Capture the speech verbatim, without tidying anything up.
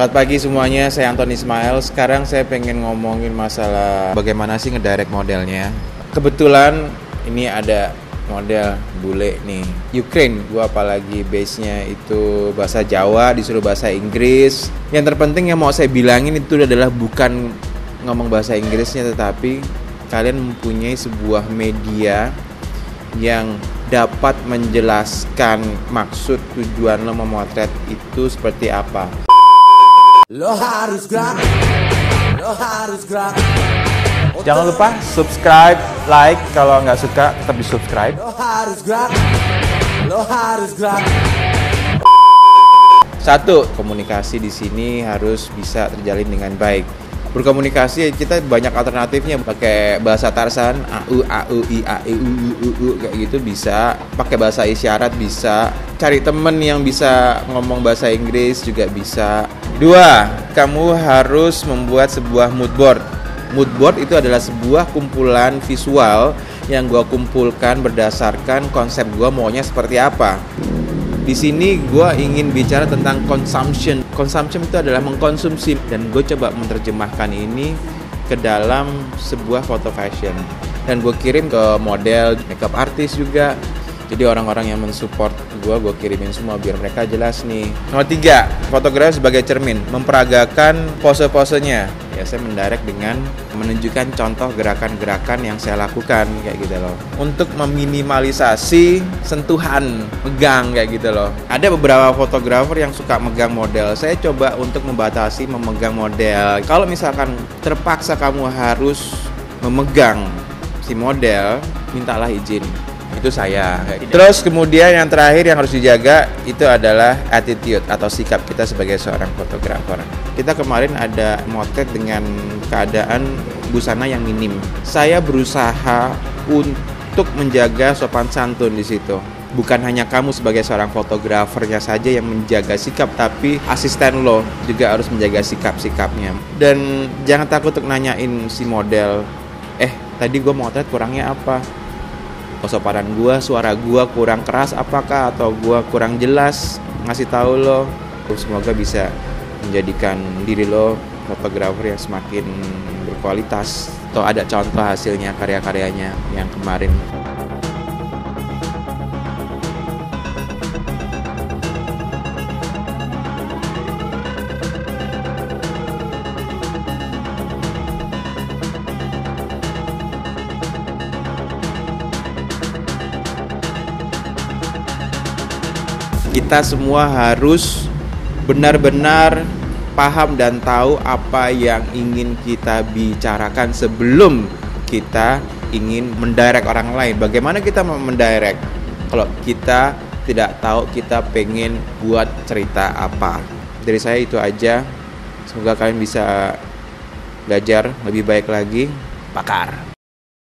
Selamat pagi semuanya, saya Anton Ismail. Sekarang saya pengen ngomongin masalah bagaimana sih ngedirect modelnya. Kebetulan ini ada model bule nih, Ukraine. Gua apalagi base-nya itu bahasa Jawa, disuruh bahasa Inggris. Yang terpenting yang mau saya bilangin itu adalah bukan ngomong bahasa Inggrisnya, tetapi kalian mempunyai sebuah media yang dapat menjelaskan maksud tujuan lo memotret itu seperti apa. Lo harus gerak, lo harus gerak. Jangan lupa subscribe, like. Kalau nggak suka tetap di subscribe. Lo harus gerak, lo harus gerak. Satu, komunikasi di sini harus bisa terjalin dengan baik. Berkomunikasi kita banyak alternatifnya, pakai bahasa Tarsan, au au i a e u u u kayak gitu bisa, pakai bahasa isyarat bisa, cari temen yang bisa ngomong bahasa Inggris juga bisa. Dua, kamu harus membuat sebuah mood board. Mood board itu adalah sebuah kumpulan visual yang gue kumpulkan berdasarkan konsep gue maunya seperti apa. Di sini gue ingin bicara tentang consumption. Consumption itu adalah mengkonsumsi, dan gue coba menerjemahkan ini ke dalam sebuah foto fashion. Dan gue kirim ke model, makeup artist juga. Jadi orang-orang yang mensupport gue, gue kirimin semua biar mereka jelas nih. Nomor tiga, fotografi sebagai cermin, memperagakan pose-posenya. Ya, saya mendirect dengan menunjukkan contoh gerakan-gerakan yang saya lakukan kayak gitu loh. Untuk meminimalisasi sentuhan, megang kayak gitu loh. Ada beberapa fotografer yang suka megang model. Saya coba untuk membatasi memegang model. Kalau misalkan terpaksa kamu harus memegang si model, mintalah izin. Itu saya. Terus kemudian yang terakhir yang harus dijaga itu adalah attitude atau sikap kita sebagai seorang fotografer. Kita kemarin ada motret dengan keadaan busana yang minim. Saya berusaha untuk menjaga sopan santun di situ. Bukan hanya kamu sebagai seorang fotografernya saja yang menjaga sikap, tapi asisten lo juga harus menjaga sikap-sikapnya. Dan jangan takut untuk nanyain si model, eh tadi gue motret kurangnya apa? Kesopanan gue, suara gue kurang keras apakah, atau gue kurang jelas? Ngasih tahu lo, semoga bisa menjadikan diri lo fotografer yang semakin berkualitas. Atau ada contoh hasilnya, karya-karyanya yang kemarin. Kita semua harus benar-benar paham dan tahu apa yang ingin kita bicarakan sebelum kita ingin mendirect orang lain. Bagaimana kita mendirect kalau kita tidak tahu kita pengen buat cerita apa? Dari saya itu aja. Semoga kalian bisa belajar lebih baik lagi. Pakar.